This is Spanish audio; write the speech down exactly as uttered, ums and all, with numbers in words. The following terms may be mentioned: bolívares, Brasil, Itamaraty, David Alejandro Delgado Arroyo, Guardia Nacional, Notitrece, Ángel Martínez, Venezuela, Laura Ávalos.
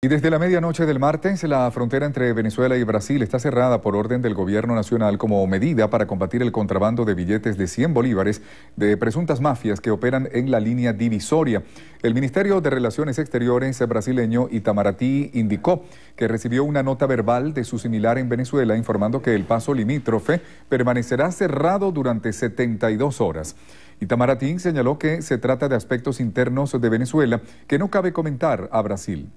Y desde la medianoche del martes, la frontera entre Venezuela y Brasil está cerrada por orden del gobierno nacional como medida para combatir el contrabando de billetes de cien bolívares de presuntas mafias que operan en la línea divisoria. El Ministerio de Relaciones Exteriores brasileño Itamaraty indicó que recibió una nota verbal de su similar en Venezuela informando que el paso limítrofe permanecerá cerrado durante setenta y dos horas. Itamaraty señaló que se trata de aspectos internos de Venezuela que no cabe comentar a Brasil.